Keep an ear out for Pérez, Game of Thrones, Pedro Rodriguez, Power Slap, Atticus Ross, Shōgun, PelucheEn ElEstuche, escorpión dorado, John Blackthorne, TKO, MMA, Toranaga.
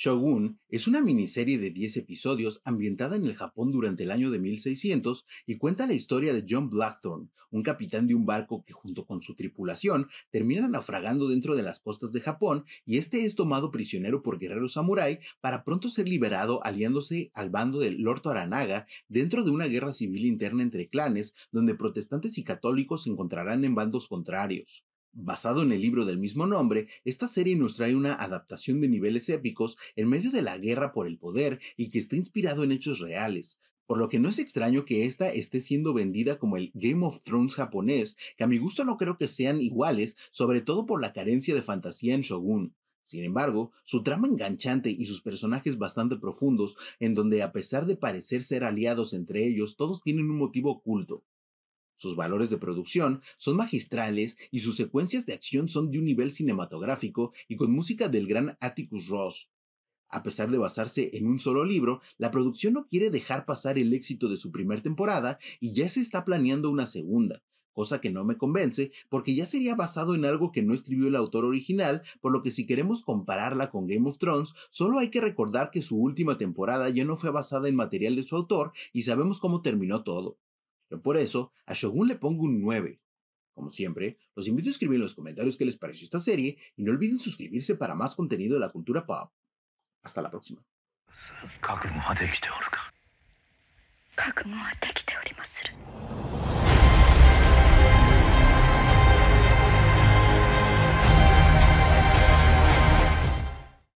Shōgun es una miniserie de 10 episodios ambientada en el Japón durante el año de 1600 y cuenta la historia de John Blackthorne, un capitán de un barco que junto con su tripulación termina naufragando dentro de las costas de Japón y este es tomado prisionero por guerreros samurái para pronto ser liberado aliándose al bando del Lord Toranaga dentro de una guerra civil interna entre clanes donde protestantes y católicos se encontrarán en bandos contrarios. Basado en el libro del mismo nombre, esta serie nos trae una adaptación de niveles épicos en medio de la guerra por el poder y que está inspirado en hechos reales, por lo que no es extraño que esta esté siendo vendida como el Game of Thrones japonés, que a mi gusto no creo que sean iguales, sobre todo por la carencia de fantasía en Shōgun. Sin embargo, su trama enganchante y sus personajes bastante profundos, en donde a pesar de parecer ser aliados entre ellos, todos tienen un motivo oculto. Sus valores de producción son magistrales y sus secuencias de acción son de un nivel cinematográfico y con música del gran Atticus Ross. A pesar de basarse en un solo libro, la producción no quiere dejar pasar el éxito de su primera temporada y ya se está planeando una segunda, cosa que no me convence porque ya sería basado en algo que no escribió el autor original, por lo que si queremos compararla con Game of Thrones, solo hay que recordar que su última temporada ya no fue basada en material de su autor y sabemos cómo terminó todo. Yo por eso, a Shōgun le pongo un 9. Como siempre, los invito a escribir en los comentarios qué les pareció esta serie y no olviden suscribirse para más contenido de la cultura pop. Hasta la próxima.